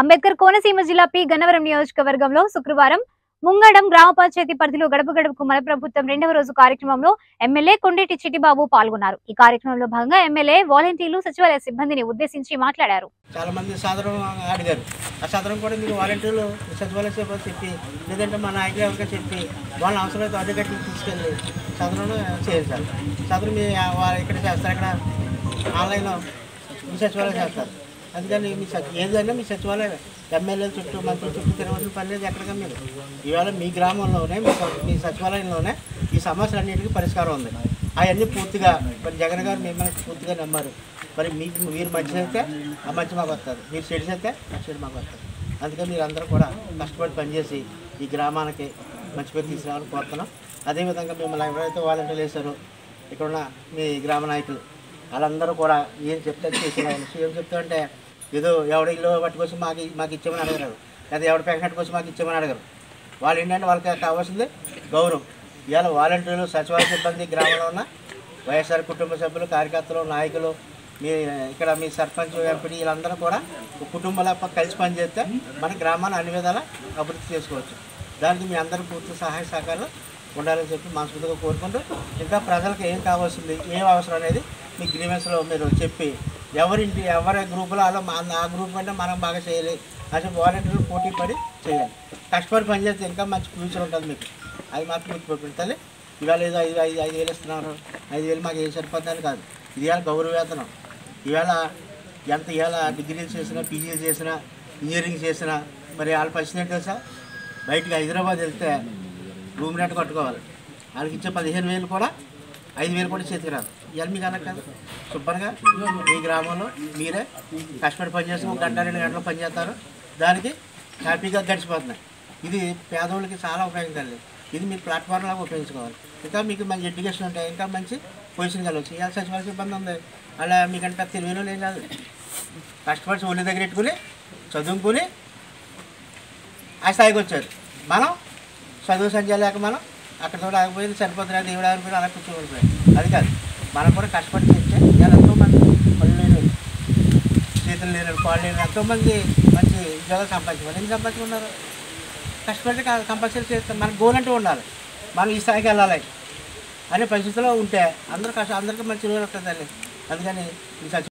అంబేద్కర్ కోనసీమ జిల్లా పి గన్నవరం నియోజకవర్గంలో శుక్రవారం ముంగడం గ్రామ పంచాయతీ పరిధిలో గడప గడపకు మన ప్రభుత్వం రెండవ రోజు కార్యక్రమంలో ఎమ్మెల్యే కొండేటి చిట్టిబాబు పాల్గొన్నారు. ఈ కార్యక్రమంలో భాగంగా ఎమ్మెల్యే వాలంటీర్లు సచివాలయ సిబ్బందిని ఉద్దేశించి మాట్లాడారు. చాలా మంది సాధారణంగా అడిగారు. ఆ సాధారణం కూడా మీరు వాలంటీర్లు సచివాలయ సిబ్బంది చెప్పి లేదంటే మా నాయకులు చెప్పి వాళ్ళ అవసరమైతే అధికారులు తీసుకెళ్ళి సాధారణ చేయాలి. సాధారణ ఇక్కడ చేస్తారు, ఇక్కడ ఆన్లైన్లో మీ సచివాలయం చేస్తారు. అందుకని మీ ఏదైనా మీ సచివాలయం ఎమ్మెల్యే చుట్టూ మంత్రుల చుట్టూ తిరగవలసిన పని లేదు. ఎక్కడికైనా మీరు ఈవేళ మీ గ్రామంలోనే మీ సచివాలయంలోనే ఈ సమస్యలన్నింటికీ పరిష్కారం ఉంది. అవన్నీ పూర్తిగా మరి జగన్ గారు మిమ్మల్ని పూర్తిగా నమ్మారు. మరి మీకు మీరు మంచిదైతే ఆ మంచి మాకు వస్తారు, మీరు చెడు అయితే చెడు మాకు వస్తారు. అందుకని మీరు అందరూ కూడా కష్టపడి పనిచేసి ఈ గ్రామానికి మంచి పేరు తీసుకురావాలని కోరుతున్నాం. అదేవిధంగా మిమ్మల్ని ఎవరైతే వాలంటీర్లు వేశారో ఇక్కడున్న మీ గ్రామ నాయకులు వాళ్ళందరూ కూడా ఏం చెప్తారు చేసేవాళ్ళు. ఏం చెప్తామంటే ఏదో ఎవడ ఇల్లు పట్టుకోసం మాకు ఇచ్చామని అడగరు, లేదా ఎవడ ప్యాకెట్ కోసం మాకు ఇచ్చామని అడగరు. వాళ్ళు ఏంటంటే వాళ్ళకి కావాల్సింది గౌరవం. ఇవాళ వాలంటీర్లు సచివాలయ సిబ్బంది గ్రామంలో ఉన్న వైఎస్ఆర్ కుటుంబ సభ్యులు కార్యకర్తలు నాయకులు మీ ఇక్కడ మీ సర్పంచ్ ఎంపీ వీళ్ళందరూ కూడా కుటుంబాల కలిసి పనిచేస్తే మన గ్రామాన్ని అన్ని విధాలా అభివృద్ధి చేసుకోవచ్చు. దానికి మీ అందరూ పూర్తి సహాయ సహకారాలు ఉండాలని చెప్పి మనస్ఫూర్తిగా కోరుకుంటూ ఇంకా ప్రజలకు ఏం కావాల్సింది ఏం అవసరం అనేది మీ గ్రీవెన్స్లో మీరు చెప్పి ఎవరింటి ఎవరి గ్రూపులో అలా ఆ గ్రూప్ అంటే మనం బాగా చేయాలి అసలు వాలంటీర్లు పోటీ పడి చేయాలి. కష్టపడి పనిచేస్తే ఇంకా మంచి ఫ్యూచర్ ఉంటుంది మీకు. అది మాత్రం మీకు పెడతాలి. ఇవాళ ఏదో ఐదు వేలు ఇస్తున్నారు, 5,000 మాకు ఏం సరిపోతుందని కాదు. ఇది ఇవాళ గౌరవ వేతనం. ఇవాళ ఎంత ఇవాళ డిగ్రీలు చేసినా పీజీలు చేసినా ఇంజనీరింగ్ చేసినా మరి వాళ్ళ పరిస్థితి ఏంటి తెలుసా? బయటకు హైదరాబాద్ వెళ్తే రూమ్ రెంట్ కట్టుకోవాలి. వాళ్ళకి ఇచ్చే 15,000 కూడా 5,000 కూడా చేతికి రాదు. ఇవాళ మీకు అలా కాదు, శుభ్రంగా మీ గ్రామంలో మీరే కష్టపడి పనిచేసి 1 గంట 2 గంటలు పనిచేస్తారు. దానికి హ్యాపీగా గడిచిపోతున్నాయి. ఇది పేదవాళ్ళకి చాలా ఉపయోగకరండి. ఇది మీ ప్లాట్ఫామ్ లాగా ఉపయోగించుకోవాలి. ఇంకా మీకు మంచి ఎడ్యుకేషన్ ఉంటాయి, ఇంకా మంచి పొజిషన్ కలవచ్చు. ఇవాళ సచివాలయ ఇబ్బంది ఉంది, అలా మీకంటే 10,000 ఏం కాదు. కష్టపడి ఒళ్ళ దగ్గర పెట్టుకుని చదువుకుని ఆ స్థాయికి వచ్చారు. మనం చదువు సంచయం లేక మనం అక్కడ కూడా ఆగిపోయింది, సరిపోతున్నా దేవుడు ఆగిపోయింది, అలా కూర్చోబడిపోయింది. అది కాదు, మనం కూడా కష్టపడి చేస్తే ఇవాళ ఎంతోమంది పళ్ళు లేని చేతులు లేని పాలు లేని ఎంతోమంది మంచి ఉద్యోగాలు సంపాదించుకోవాలి. ఎందుకు సంపాదించుకున్నారు? కష్టపడితే కంపల్సరీ చేస్తాం. మనకు గోల్ అంటూ ఉండాలి, మనం ఈ స్థాయికి వెళ్ళాలి అనే పరిస్థితిలో ఉంటే అందరూ అందరికీ మంచి రోజు వస్తుందండి. అందుకని